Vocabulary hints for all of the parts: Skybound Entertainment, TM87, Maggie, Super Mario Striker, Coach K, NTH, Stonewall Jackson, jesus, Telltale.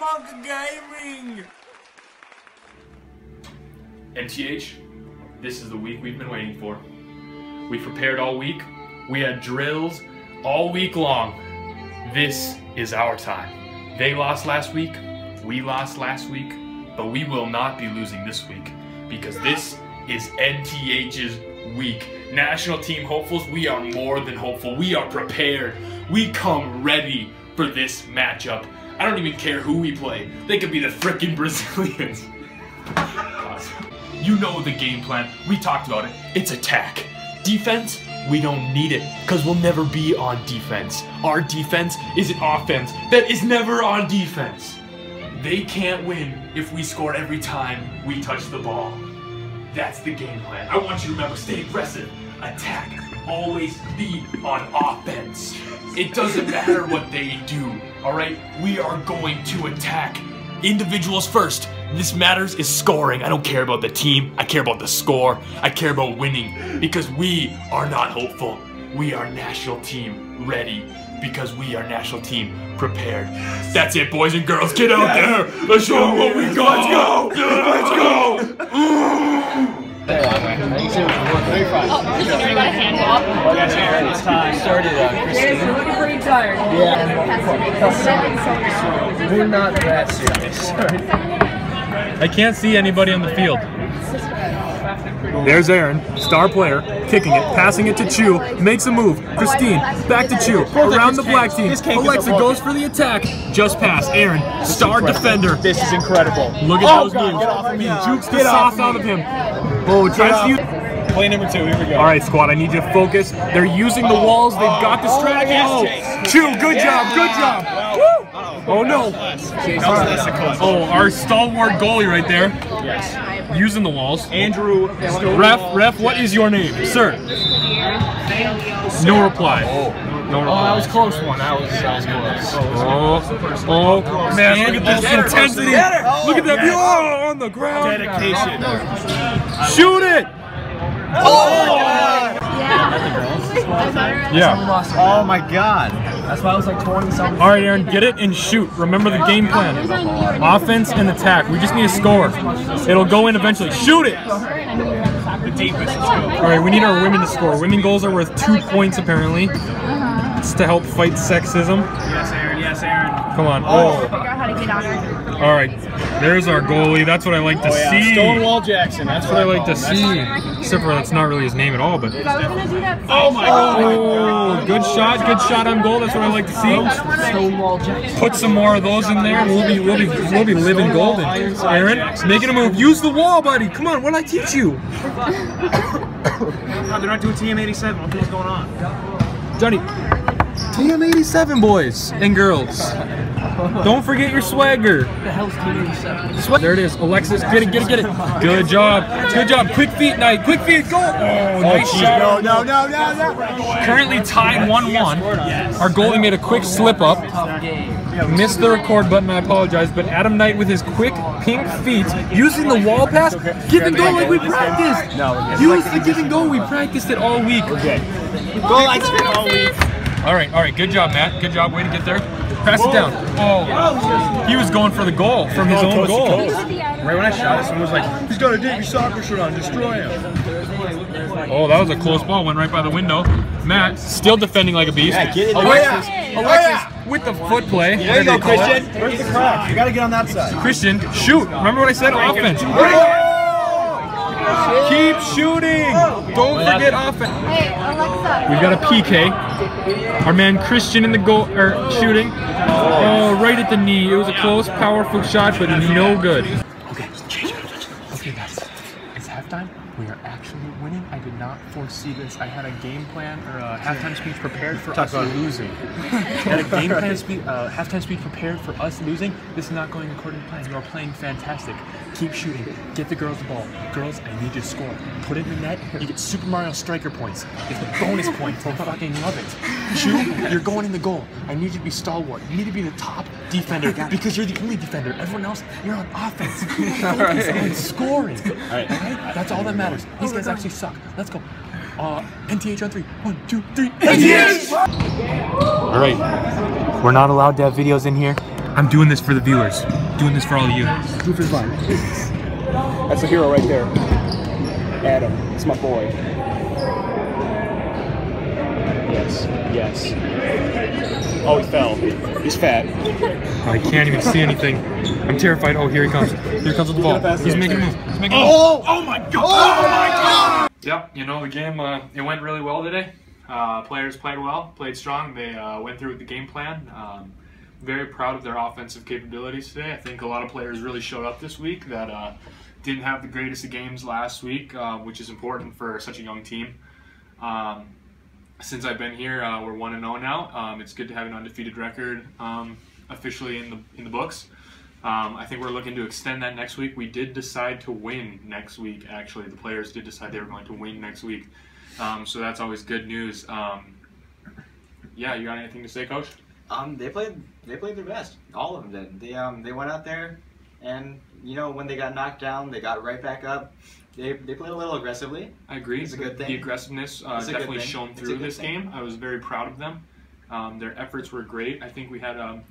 Monk Gaming! MTH, this is the week we've been waiting for. We prepared all week. We had drills all week long. This is our time. They lost last week. We lost last week. But we will not be losing this week, because this is NTH's week. National team hopefuls, we are more than hopeful. We are prepared. We come ready for this matchup. I don't even care who we play. They could be the frickin' Brazilians. You know the game plan. We talked about it. It's attack. Defense, we don't need it, because we'll never be on defense. Our defense is an offense that is never on defense. They can't win if we score every time we touch the ball. That's the game plan. I want you to remember, stay aggressive, attack, always be on offense. It doesn't matter what they do, all right? We are going to attack. Individuals first. This matters is scoring. I don't care about the team. I care about the score. I care about winning, because we are not hopeful. We are national team ready, because we are national team prepared. Yes. That's it, boys and girls. Get out there. Let's show them what we got. Let's go. Let's go. Oh, did you got a handball? Yeah, it's time. Started on Christine. You're looking pretty tired. Yeah. We're not that serious. I can't see anybody on the field. There's Aaron, star player, kicking it, passing it to Chu, makes a move, Christine, back to Chu, around the black team, Alexa goes for the attack, just pass, Aaron, star defender. This is incredible. Look at those moves. Get off of me. Jukes the sauce out of him. Oh, play number two, here we go. All right, squad, I need you to focus. They're using the walls, they've got distracted. Oh, Chu, good job, good job. Woo! Oh no! Oh, our stalwart goalie right there. Yes. Using the walls. Andrew. Ref, what is your name, sir? No reply. No reply. Oh, that was close one. That was close. Oh man, look at this intensity! Look at that! Oh, on the ground. Dedication. Shoot it! Oh! Yeah. Oh my God. That's why I was like 20-something. All right, Aaron, get it and shoot. Remember the game plan. Offense and attack. We just need to score. It'll go in eventually. Shoot it! All right, we need our women to score. Women goals are worth 2 points, apparently. It's to help fight sexism. Yes, Aaron. Yes, Aaron. Come on. Oh. All right. There's our goalie. That's what I like to see. Stonewall Jackson. That's what I like to see. Except for that's not really his name at all, but. Oh my God. Oh, good shot. Good shot on goal. That's what I like to see. Stonewall Jackson. Put some more of those in there. We'll be living golden. Aaron, making a move. Use the wall, buddy. Come on. What did I teach you? No, they're not doing TM87. What the hell's going on, Johnny? TM87 boys and girls. Don't forget your swagger. The hell's TM87? There it is. Alexis, get it, get it, get it. Good job. Good job. Quick feet night. Quick feet goal. Oh, nice shot. No. Currently tied 1-1. Our goalie made a quick slip up. Missed the record button, I apologize, but Adam Knight with his quick pink feet, using the wall pass, give and go like we practiced. Use the give and go, we practiced it all week. Go like it all week. All right, good job, Matt. Good job, way to get there. Pass it down. Oh, he was going for the goal from his own goal. Right when I shot, someone was like, he's got a Davey soccer shirt on, destroy him. Oh, that was a close ball, went right by the window. Matt, still defending like a beast. Alexis. With the foot play. There you go, Christian. Where's the crack? You gotta get on that side. Christian, shoot. Remember what I said? Offense. Keep shooting. Don't forget offense. Hey, Alexa. We've got a PK. Our man Christian in the goal, shooting. Oh, right at the knee. It was a close, powerful shot, but no good. Okay, change my attention. Okay, guys. It's halftime. We are actually winning. I did not foresee this. I had a game plan or a halftime speech prepared for us losing. Had a game plan speech, halftime speech prepared for us losing. This is not going according to plan. You are playing fantastic. Keep shooting. Get the girls the ball. Girls, I need you to score. Put it in the net. You get Super Mario Striker points. It's the bonus points. I fucking love it. Shoot. You're going in the goal. I need you to be stalwart. You need to be the top defender because you're the only defender. Everyone else, you're on offense. Focus on scoring. All right. That's all that matters. These guys actually suck. Let's go. NTH on 3. 1, 2, 3. NTH! Alright. We're not allowed to have videos in here. I'm doing this for the viewers. I'm doing this for all of you. Do it for fun. That's a hero right there. Adam, it's my boy. Yes, yes. Oh, he fell. He's fat. I can't even see anything. I'm terrified. Oh, here he comes. Here comes with the ball. He's making a move. He's making a move. Oh! Oh my God! Oh my God! Yep, you know, the game, it went really well today. Players played well, played strong. They went through with the game plan. Very proud of their offensive capabilities today. I think a lot of players really showed up this week that didn't have the greatest of games last week, which is important for such a young team. Since I've been here, we're 1-0 now. It's good to have an undefeated record officially in the books. I think we're looking to extend that next week. We did decide to win next week, actually. The players did decide they were going to win next week. So that's always good news. Yeah, you got anything to say, Coach? They played their best. All of them did. They went out there, and you know, when they got knocked down, they got right back up. They played a little aggressively. I agree. It's a good thing. The aggressiveness definitely shone through this game. I was very proud of them. Their efforts were great. I think we had a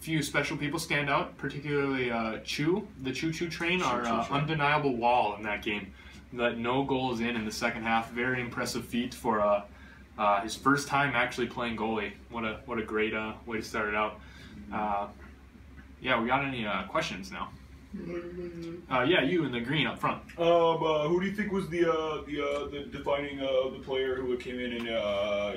few special people stand out, particularly Chu, the Choo Choo Train, our undeniable wall in that game. Let no goals in the second half. Very impressive feat for his first time actually playing goalie. What a great way to start it out. Yeah, we got any questions now? Yeah, you in the green up front. Who do you think was the defining the player who came in and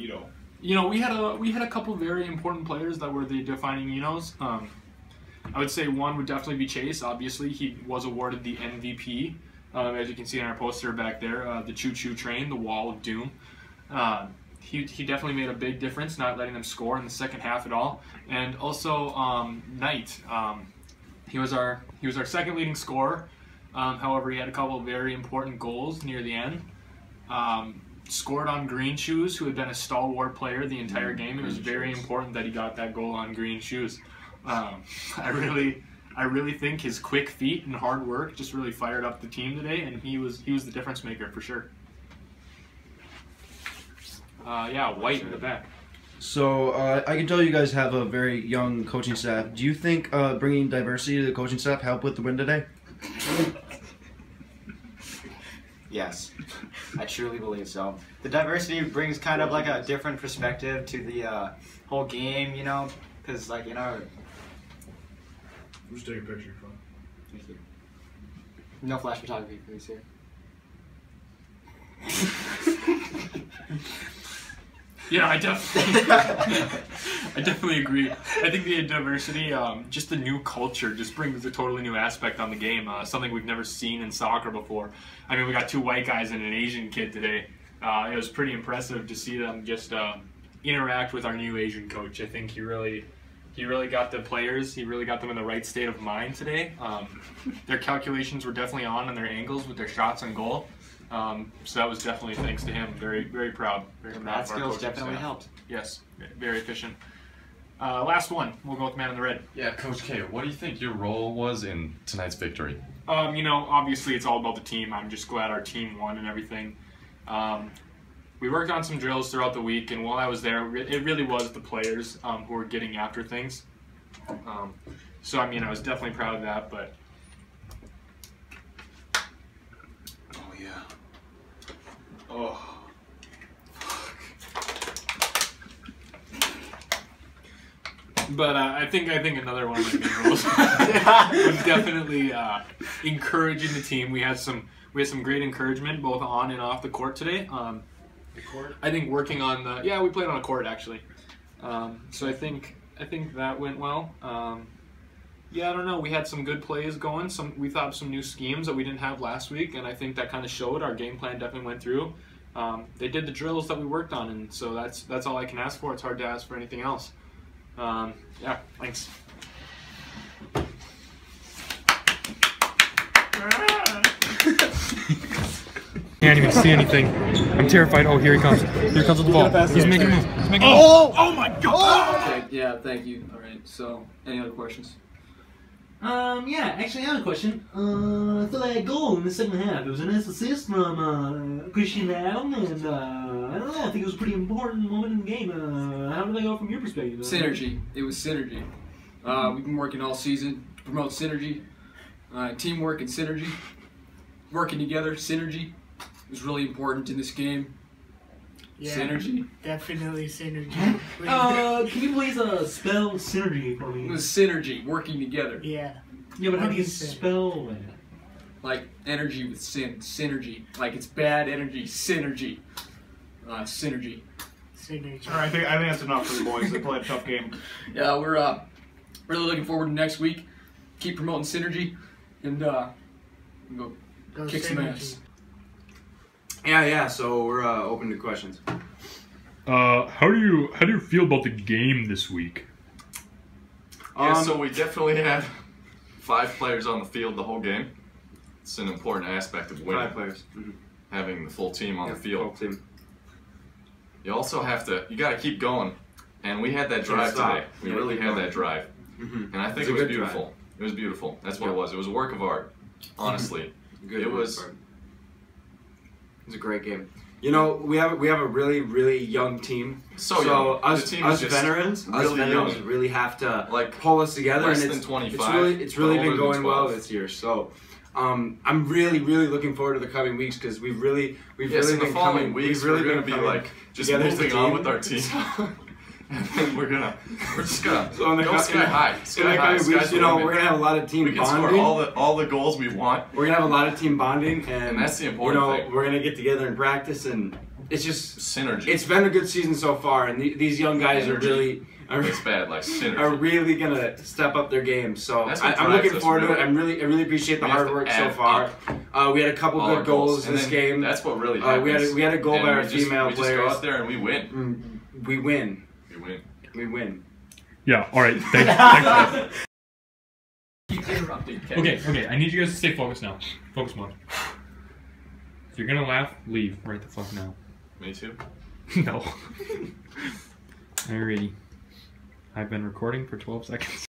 you know? You know, we had a couple very important players that were the defining Enos. I would say one would definitely be Chase. Obviously, he was awarded the MVP. As you can see on our poster back there, the Choo Choo Train, the Wall of Doom. He definitely made a big difference, not letting them score in the second half at all. And also Knight, he was our second leading scorer. However, he had a couple of very important goals near the end. Scored on Green Shoes, who had been a stalwart player the entire game. It was very important that he got that goal on Green Shoes. I really think his quick feet and hard work just really fired up the team today, and he was the difference maker for sure. Yeah, White in the back. So I can tell you guys have a very young coaching staff. Do you think bringing diversity to the coaching staff helped with the win today? Yes, I truly believe so. The diversity brings kind of like a different perspective to the whole game, you know, because like in our... I'm just taking a picture of your phone. Thank you. No flash photography, please, here. Yeah, I definitely agree. I think the diversity, just the new culture, just brings a totally new aspect on the game. Something we've never seen in soccer before. I mean, we got two white guys and an Asian kid today. It was pretty impressive to see them just interact with our new Asian coach. I think he really got the players, he really got them in the right state of mind today. Their calculations were definitely on and their angles with their shots on goal. So that was definitely thanks to him. Very, very proud. Very proud. That skills definitely helped. Yes, very efficient. Last one, we'll go with man in the red. Yeah, Coach K, what do you think your role was in tonight's victory? You know, obviously it's all about the team. I'm just glad our team won and everything. We worked on some drills throughout the week, and while I was there, it really was the players who were getting after things. So, I mean, I was definitely proud of that, but... Oh, yeah. Oh. But I think another one of my main roles was definitely encouraging the team. We had some great encouragement, both on and off the court today. I think working on the we played on a court actually, so I think that went well. Yeah, I don't know. We had some good plays going. We thought of some new schemes that we didn't have last week, and I think that kind of showed. Our game plan definitely went through. They did the drills that we worked on, and so that's all I can ask for. It's hard to ask for anything else. Yeah, thanks. Can't even see anything. I'm terrified. Oh, here he comes. Here comes with the ball. He's making a move. He's making a move. Oh! Oh my God! Okay, yeah, thank you. All right. So, any other questions? Yeah, actually, I have a question. So that goal in the second half, it was a nice assist from Christian Adam, and I don't know. I think it was a pretty important moment in the game. How did that go from your perspective? Synergy. It was synergy. We've been working all season to promote synergy, teamwork and synergy. Working together, synergy is really important in this game. Yeah, synergy. Definitely synergy. Can you please spell synergy for me? Synergy, working together. Yeah. Yeah, but how do you spell it? Like energy with synergy. Like it's bad energy, synergy. Synergy. Synergy. All right, I think that's enough for the boys. They play a tough game. Yeah, we're really looking forward to next week. Keep promoting synergy, and go kick some ass. Yeah. So we're open to questions. How do you feel about the game this week? So we definitely have 5 players on the field the whole game. It's an important aspect of winning. 5 players. Having the full team on the field. Full team. You also have to. You got to keep going. And we had that drive today. We really had that drive. Mm-hmm. And I think it was beautiful. Drive. It was beautiful. That's what it was. It was a work of art. Honestly, it was a great game. You know, we have a really young team. So us veterans really have to pull us together. Less than 25. It's really been going well this year. So I'm really looking forward to the coming weeks because we've really been moving on with our team. And then we're just gonna go sky high. We're gonna have a lot of team bonding. We can score all the goals we want. We're gonna have a lot of team bonding, and that's the important thing. We're gonna get together and practice, and it's just synergy. It's been a good season so far, and these young guys are really gonna step up their game. So I'm looking forward to it. I really appreciate the hard work so far. We had a couple good goals in this game. That's what really happens. We had a goal by our female players. We just go out there and we win. We win. We win. Yeah, alright. Thanks. Keep interrupting, Kevin. Okay, I need you guys to stay focused now. Focus mode. If you're gonna laugh, leave right the fuck now. Me too? No. Alrighty. I've been recording for 12 seconds.